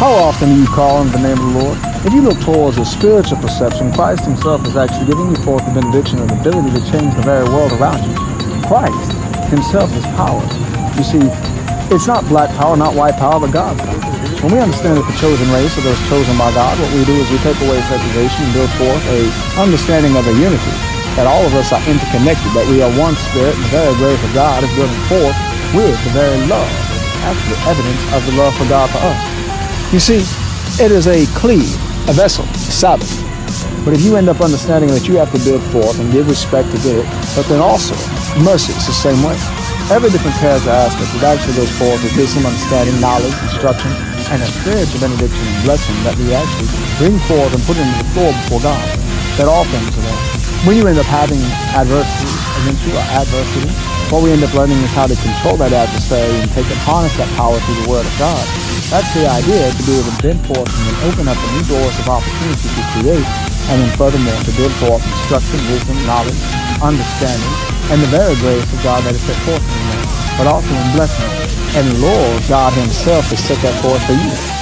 How often do you call on the name of the Lord? If you look towards a spiritual perception, Christ himself is actually giving you forth the benediction and the ability to change the very world around you. Christ himself is power. You see, it's not black power, not white power, but God's power. When we understand that the chosen race are those chosen by God, what we do is we take away segregation and build forth a understanding of a unity, that all of us are interconnected, that we are one spirit, and the very grace of God is building forth with the very love, actually evidence of the love for God for us. You see, it is a cleave, a vessel, a sabbath. But if you end up understanding that you have to build forth and give respect to get it, but then also mercy is the same way. Every different character aspect that actually goes forth with wisdom, understanding, knowledge, instruction, and a spiritual benediction and blessing that we actually bring forth and put into the floor before God, that all things are there. When you end up having adversity against you or adversity, what we end up learning is how to control that adversary and take and harness that power through the Word of God. That's the idea, to be able to bend forth and then open up the new doors of opportunity to create, and then furthermore to build forth instruction, wisdom, knowledge, understanding, and the very grace of God that is set forth in you, but also in blessing. And Lord God himself has set that forth for you.